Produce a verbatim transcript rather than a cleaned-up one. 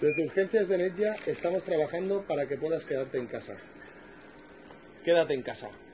Desde Urgencias de Nedgia estamos trabajando para que puedas quedarte en casa. Quédate en casa.